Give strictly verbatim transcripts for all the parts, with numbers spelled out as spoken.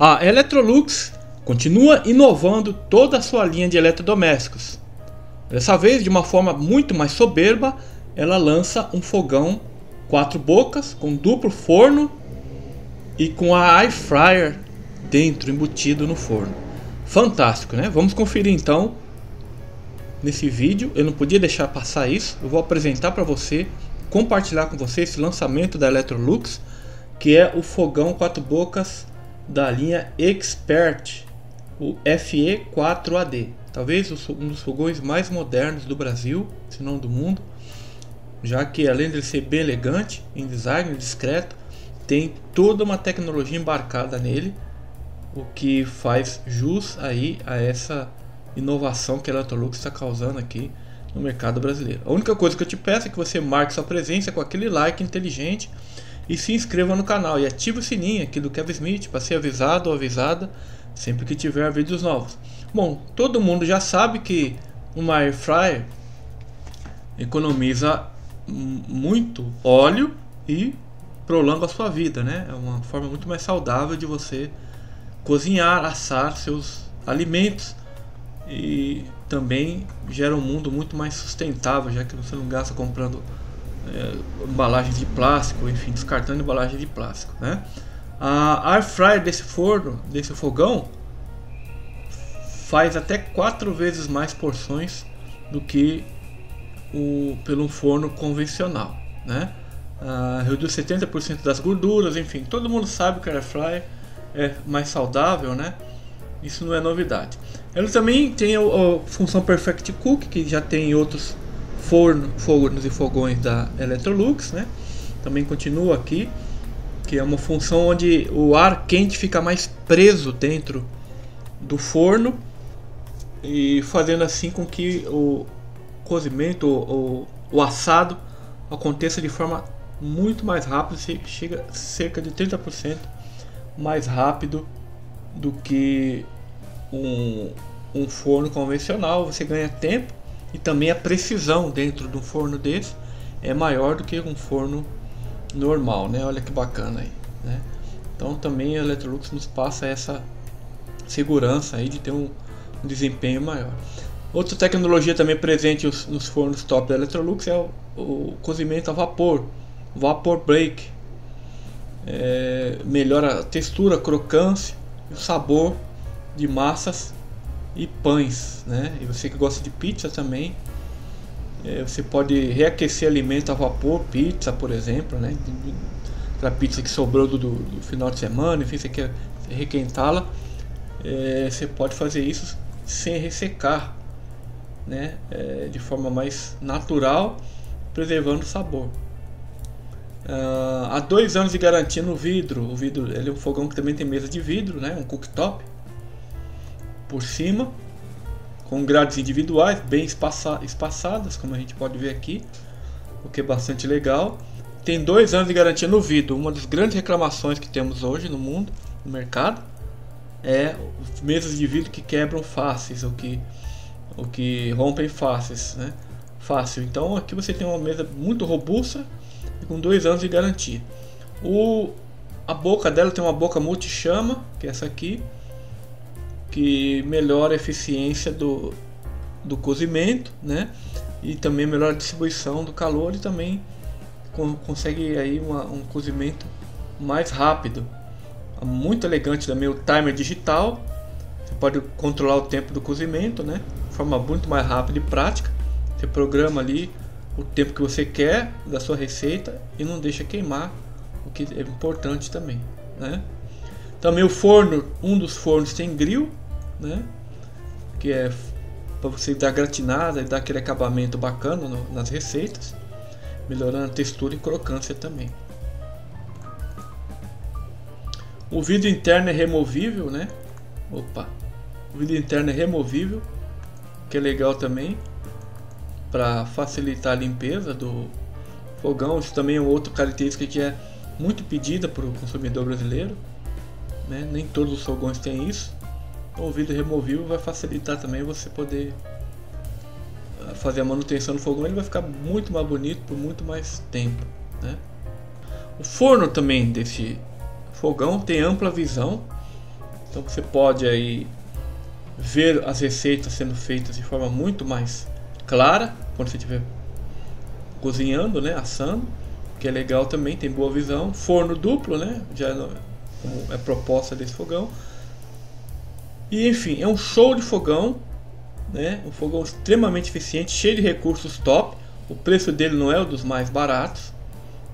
A Electrolux continua inovando toda a sua linha de eletrodomésticos. Dessa vez, de uma forma muito mais soberba, ela lança um fogão quatro bocas com duplo forno e com a Air Fryer dentro, embutido no forno. Fantástico, né? Vamos conferir então nesse vídeo. Eu não podia deixar passar isso. Eu vou apresentar para você, compartilhar com você esse lançamento da Electrolux, que é o fogão quatro bocas da linha Expert, o F E quatro A D, talvez um dos fogões mais modernos do Brasil, se não do mundo, já que além de ser bem elegante em design, discreto, tem toda uma tecnologia embarcada nele, o que faz jus aí a essa inovação que a Electrolux está causando aqui no mercado brasileiro. A única coisa que eu te peço é que você marque sua presença com aquele like inteligente e se inscreva no canal e ative o sininho aqui do Kevin Smith para ser avisado ou avisada sempre que tiver vídeos novos. Bom, todo mundo já sabe que uma Air Fryer economiza muito óleo e prolonga a sua vida, né? É uma forma muito mais saudável de você cozinhar, assar seus alimentos e também gera um mundo muito mais sustentável, já que você não gasta comprando É, embalagens de plástico, enfim, descartando embalagens de plástico, né? A air fryer desse forno, desse fogão, faz até quatro vezes mais porções do que o pelo forno convencional, né? Ah, reduz setenta por cento das gorduras, enfim, todo mundo sabe que a air fryer é mais saudável, né? Isso não é novidade. Ela também tem a, a função Perfect Cook, que já tem outros Forno, fornos e fogões da Electrolux, né? Também continua aqui, que é uma função onde o ar quente fica mais preso dentro do forno e fazendo assim com que o cozimento, o, o assado aconteça de forma muito mais rápida, chega cerca de trinta por cento mais rápido do que um, um forno convencional. Você ganha tempo e também a precisão dentro de um forno desse é maior do que um forno normal, né? Olha que bacana aí, né? Então também a Electrolux nos passa essa segurança aí de ter um, um desempenho maior. Outra tecnologia também presente os, nos fornos top da Electrolux é o, o cozimento a vapor, vapor break, é, melhora a textura, a crocância, o sabor de massas e pães, né? E você que gosta de pizza também, é, você pode reaquecer alimento a vapor, pizza, por exemplo, né? Para pizza que sobrou do, do final de semana, enfim, você quer requentá-la, é, você pode fazer isso sem ressecar, né? É, de forma mais natural, preservando o sabor. Ah, há dois anos de garantia no vidro. O vidro, ele é um fogão que também tem mesa de vidro, né? Um cooktop por cima, com grades individuais bem espaça espaçadas, como a gente pode ver aqui, o que é bastante legal. Tem dois anos de garantia no vidro. Uma das grandes reclamações que temos hoje no mundo, no mercado, é mesas de vidro que quebram faces, ou que, ou que rompem faces, né? Fácil. Então aqui você tem uma mesa muito robusta e com dois anos de garantia. O, a boca dela tem uma boca multichama, que é essa aqui, que melhora a eficiência do, do cozimento, né? E também melhora a distribuição do calor e também com, consegue aí uma, um cozimento mais rápido. É muito elegante também o timer digital, você pode controlar o tempo do cozimento, né? De forma muito mais rápida e prática. Você programa ali o tempo que você quer da sua receita e não deixa queimar, o que é importante também, né? Também o forno, um dos fornos tem grill, né? Que é para você dar gratinada e dar aquele acabamento bacana no, nas receitas, melhorando a textura e crocância também. O vidro interno é removível, né? Opa! O vidro interno é removível, que é legal também para facilitar a limpeza do fogão. Isso também é outra característica que é muito pedida para o consumidor brasileiro, né? Nem todos os fogões têm isso. O vidro removível vai facilitar também você poder fazer a manutenção do fogão. Ele vai ficar muito mais bonito por muito mais tempo, né? O forno também desse fogão tem ampla visão, Então você pode aí ver as receitas sendo feitas de forma muito mais clara quando você estiver cozinhando, né, assando, que é legal também, tem boa visão. Forno duplo, né, já como é a proposta desse fogão. E enfim, é um show de fogão, né, um fogão extremamente eficiente, cheio de recursos top. O preço dele não é um dos mais baratos,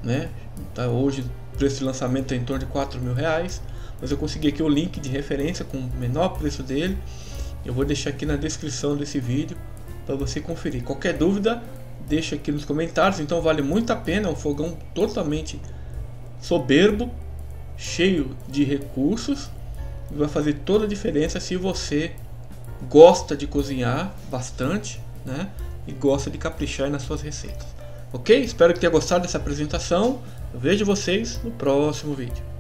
né, tá, hoje o preço de lançamento é em torno de quatro mil reais, mas eu consegui aqui o link de referência com o menor preço dele. Eu vou deixar aqui na descrição desse vídeo para você conferir. Qualquer dúvida, deixa aqui nos comentários. Então vale muito a pena, é um fogão totalmente soberbo, cheio de recursos, e vai fazer toda a diferença se você gosta de cozinhar bastante, né, e gosta de caprichar nas suas receitas. Ok? Espero que tenha gostado dessa apresentação. Eu vejo vocês no próximo vídeo.